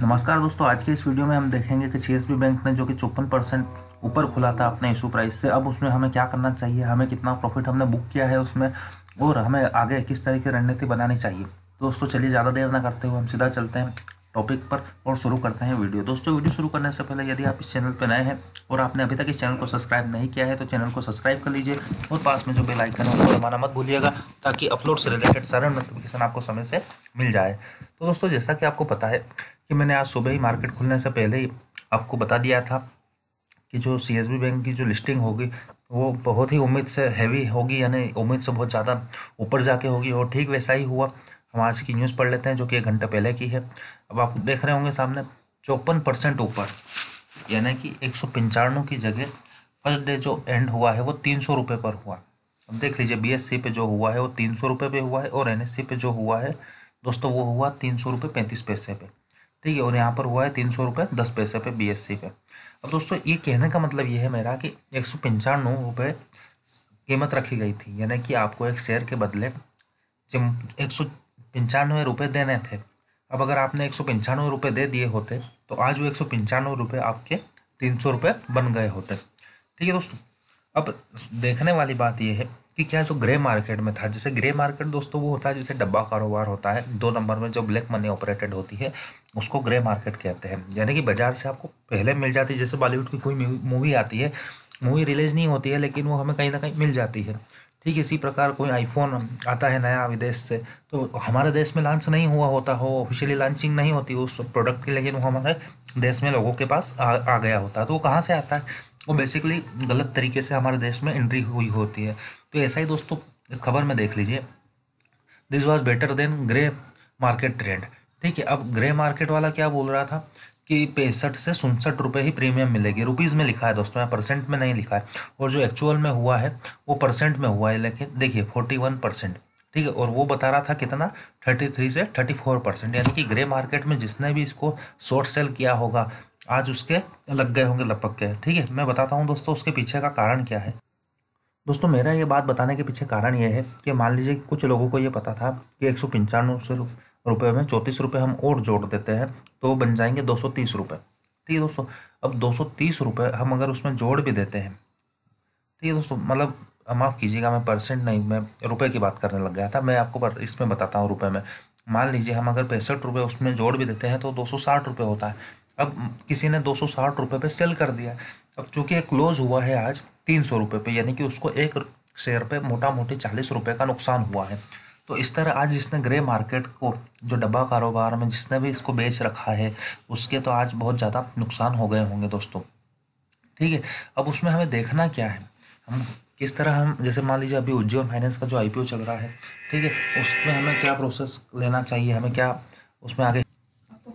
नमस्कार दोस्तों, आज के इस वीडियो में हम देखेंगे कि सीएसबी बैंक ने जो कि 54% ऊपर खुला था अपने इशू प्राइस से, अब उसमें हमें क्या करना चाहिए, हमें कितना प्रॉफिट हमने बुक किया है उसमें, और हमें आगे किस तरह की रणनीति बनानी चाहिए। दोस्तों चलिए ज़्यादा देर ना करते हुए हम सीधा चलते हैं टॉपिक पर और शुरू करते हैं वीडियो। दोस्तों वीडियो शुरू करने से पहले यदि आप इस चैनल पर नए हैं और आपने अभी तक इस चैनल को सब्सक्राइब नहीं किया है तो चैनल को सब्सक्राइब कर लीजिए और पास में जो बेल आइकन है उसको दबाना मत भूलिएगा, ताकि अपलोड से रिलेटेड सारे नोटिफिकेशन आपको समय से मिल जाए। तो दोस्तों जैसा कि आपको पता है कि मैंने आज सुबह ही मार्केट खुलने से पहले ही आपको बता दिया था कि जो सीएसबी बैंक की जो लिस्टिंग होगी वो बहुत ही उम्मीद से हैवी होगी, यानी उम्मीद से बहुत ज़्यादा ऊपर जाके होगी, और ठीक वैसा ही हुआ। हम आज की न्यूज़ पढ़ लेते हैं जो कि एक घंटे पहले की है। अब आप देख रहे होंगे सामने 54% ऊपर, यानी कि 195 की जगह फर्स्ट डे जो एंड हुआ है वो 300 रुपये पर हुआ। अब देख लीजिए बीएसई पे जो हुआ है वो 300 रुपये पे हुआ है, और एनएसई पे जो हुआ है दोस्तों वो हुआ 300 रुपये 35 पैसे पे, ठीक है, और यहाँ पर हुआ है 300 रुपये 10 पैसे पे बीएसई पे। अब दोस्तों ये कहने का मतलब ये है मेरा कि 195 रुपये कीमत रखी गई थी, यानी कि आपको एक शेयर के बदले 195 रुपये देने थे। अब अगर आपने 195 रुपये दे दिए होते तो आज वो 195 रुपये आपके 300 रुपये बन गए होते, ठीक है दोस्तों। अब देखने वाली बात ये है कि क्या जो ग्रे मार्केट में था, जैसे ग्रे मार्केट दोस्तों वो होता है जैसे डब्बा कारोबार होता है, 2 नंबर में जो ब्लैक मनी ऑपरेटेड होती है उसको ग्रे मार्केट कहते हैं, यानी कि बाजार से आपको पहले मिल जाती है। जैसे बॉलीवुड की कोई मूवी आती है, मूवी रिलीज नहीं होती है लेकिन वो हमें कहीं ना कहीं मिल जाती है, ठीक। इसी प्रकार कोई आईफोन आता है नया विदेश से तो हमारे देश में लॉन्च नहीं हुआ होता हो, ऑफिशियली लॉन्चिंग नहीं होती उस प्रोडक्ट की, लेकिन वो हमारे देश में लोगों के पास आ गया होता है। तो वो कहाँ से आता है, वो बेसिकली गलत तरीके से हमारे देश में एंट्री हुई होती है। तो ऐसा ही दोस्तों इस खबर में देख लीजिए, this was better than grey market trend, ठीक है। अब ग्रे मार्केट वाला क्या बोल रहा था कि 65 से 67 रुपये ही प्रीमियम मिलेगी, रुपीस में लिखा है दोस्तों, यहाँ परसेंट में नहीं लिखा है, और जो एक्चुअल में हुआ है वो परसेंट में हुआ है, लेकिन देखिए 41%, ठीक है, और वो बता रहा था कितना 33 से 34%, यानी कि ग्रे मार्केट में जिसने भी इसको शॉर्ट सेल किया होगा आज उसके लग गए होंगे लपक के, ठीक है। मैं बताता हूँ दोस्तों उसके पीछे का कारण क्या है। दोस्तों मेरा ये बात बताने के पीछे कारण ये है कि मान लीजिए कुछ लोगों को ये पता था कि 195 रुपये में 34 रुपये हम और जोड़ देते हैं तो बन जाएंगे 230 रुपये, ठीक है दोस्तों। अब 230 रुपये हम अगर उसमें जोड़ भी देते हैं, ठीक है दोस्तों, मतलब माफ़ कीजिएगा मैं परसेंट नहीं, मैं रुपए की बात करने लग गया था, मैं आपको इसमें बताता हूँ रुपए में। मान लीजिए हम अगर 65 रुपये उसमें जोड़ भी देते हैं तो 260 रुपये होता है। अब किसी ने 260 रुपये पे सेल कर दिया, अब चूँकि क्लोज हुआ है आज 300 रुपये पे, यानी कि उसको एक शेयर पे मोटा मोटी 40 रुपये का नुकसान हुआ है। तो इस तरह आज जिसने ग्रे मार्केट को, जो डब्बा कारोबार में जिसने भी इसको बेच रखा है, उसके तो आज बहुत ज़्यादा नुकसान हो गए होंगे दोस्तों, ठीक है। अब उसमें हमें देखना क्या है, हम किस तरह, हम जैसे मान लीजिए अभी उज्जीवन फाइनेंस का जो आईपीओ चल रहा है, ठीक है, उसमें हमें क्या प्रोसेस लेना चाहिए, हमें क्या उसमें आगे।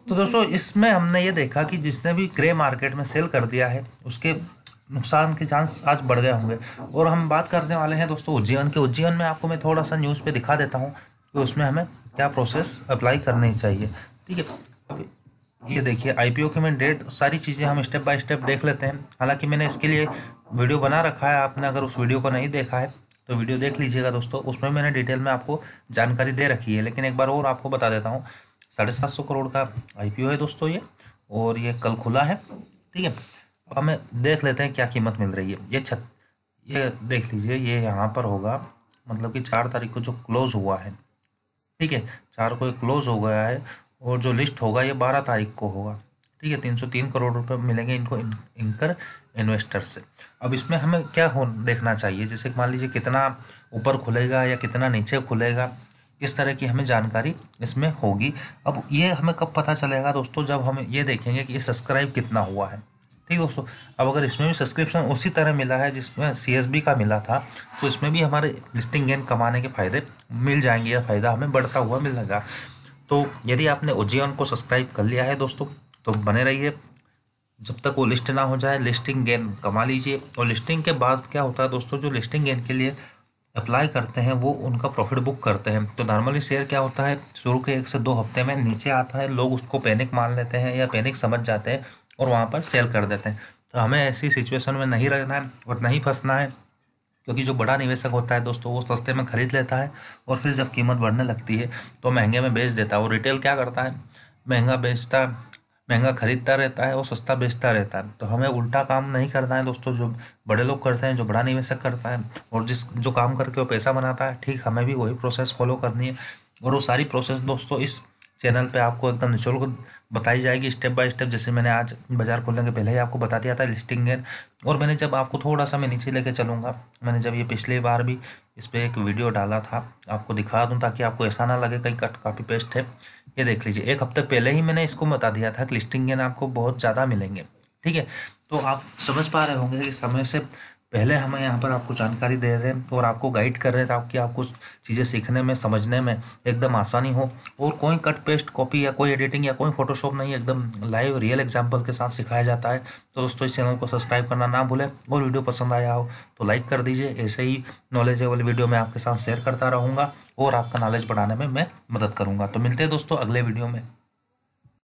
तो दोस्तों इसमें हमने ये देखा कि जिसने भी ग्रे मार्केट में सेल कर दिया है उसके नुकसान के चांस आज बढ़ गए होंगे। और हम बात करने वाले हैं दोस्तों उज्जीवन के। उज्जीवन में आपको मैं थोड़ा सा न्यूज़ पे दिखा देता हूँ कि उसमें हमें क्या प्रोसेस अप्लाई करनी चाहिए, ठीक है। अब ये देखिए आईपीओ के में डेट, सारी चीज़ें हम स्टेप बाय स्टेप देख लेते हैं। हालांकि मैंने इसके लिए वीडियो बना रखा है, आपने अगर उस वीडियो को नहीं देखा है तो वीडियो देख लीजिएगा दोस्तों, उसमें मैंने डिटेल में आपको जानकारी दे रखी है। लेकिन एक बार और आपको बता देता हूँ, 750 करोड़ का आईपीओ है दोस्तों ये, और ये कल खुला है, ठीक है। हमें देख लेते हैं क्या कीमत मिल रही है। ये देख लीजिए, ये यहाँ पर होगा, मतलब कि 4 तारीख को जो क्लोज हुआ है, ठीक है, 4 को क्लोज हो गया है, और जो लिस्ट होगा ये 12 तारीख को होगा, ठीक है। 303 करोड़ रुपए मिलेंगे इनको इंकर इन्वेस्टर से। अब इसमें हमें क्या देखना चाहिए, जैसे मान लीजिए कितना ऊपर खुलेगा या कितना नीचे खुलेगा, इस तरह की हमें जानकारी इसमें होगी। अब ये हमें कब पता चलेगा दोस्तों, जब हम ये देखेंगे कि ये सब्सक्राइब कितना हुआ है, ठीक दोस्तों। अब अगर इसमें भी सब्सक्रिप्शन उसी तरह मिला है जिसमें सीएसबी का मिला था तो इसमें भी हमारे लिस्टिंग गेन कमाने के फ़ायदे मिल जाएंगे, या फ़ायदा हमें बढ़ता हुआ मिलेगा। तो यदि आपने उज्जीवन को सब्सक्राइब कर लिया है दोस्तों तो बने रहिए जब तक वो लिस्ट ना हो जाए, लिस्टिंग गेन कमा लीजिए। और लिस्टिंग के बाद क्या होता है दोस्तों, जो लिस्टिंग गेन के लिए अप्लाई करते हैं वो उनका प्रॉफिट बुक करते हैं। तो नॉर्मली शेयर क्या होता है, शुरू के 1 से 2 हफ्ते में नीचे आता है, लोग उसको पैनिक मान लेते हैं या पैनिक समझ जाते हैं और वहाँ पर सेल कर देते हैं। तो हमें ऐसी सिचुएशन में नहीं रहना है और नहीं फंसना है। क्योंकि जो बड़ा निवेशक होता है दोस्तों वो सस्ते में खरीद लेता है और फिर जब कीमत बढ़ने लगती है तो महंगे में बेच देता है। और रिटेल क्या करता है, महंगा खरीदता रहता है और सस्ता बेचता रहता है। तो हमें उल्टा काम नहीं करना है दोस्तों, जो बड़े लोग करते हैं, जो बड़ा निवेशक करता है और जो काम करके वो पैसा बनाता है, ठीक हमें भी वही प्रोसेस फॉलो करनी है। और वो सारी प्रोसेस दोस्तों इस चैनल पे आपको एकदम निःशुल्क बताई जाएगी स्टेप बाय स्टेप। जैसे मैंने आज बाजार खोलने के पहले ही आपको बता दिया था लिस्टिंग गेन, और मैंने जब आपको थोड़ा सा मैं नीचे लेके चलूँगा, मैंने जब ये पिछली बार भी इस पर एक वीडियो डाला था, आपको दिखा दूँ ताकि आपको ऐसा ना लगे कहीं कट कापी पेस्ट है। ये देख लीजिए, एक हफ्ते पहले ही मैंने इसको बता दिया था कि लिस्टिंग गेन आपको बहुत ज़्यादा मिलेंगे। ठीक है, तो आप समझ पा रहे होंगे कि समय से पहले हमें यहाँ पर आपको जानकारी दे रहे हैं और आपको गाइड कर रहे हैं ताकि आपको चीज़ें सीखने में, समझने में एकदम आसानी हो। और कोई कट पेस्ट कॉपी या कोई एडिटिंग या कोई फोटोशॉप नहीं, एकदम लाइव रियल एग्जांपल के साथ सिखाया जाता है। तो दोस्तों इस चैनल को सब्सक्राइब करना ना भूलें, और वीडियो पसंद आया हो तो लाइक कर दीजिए। ऐसे ही नॉलेजेबल वीडियो मैं आपके साथ शेयर करता रहूँगा और आपका नॉलेज बढ़ाने में मैं मदद करूँगा। तो मिलते हैं दोस्तों अगले वीडियो में।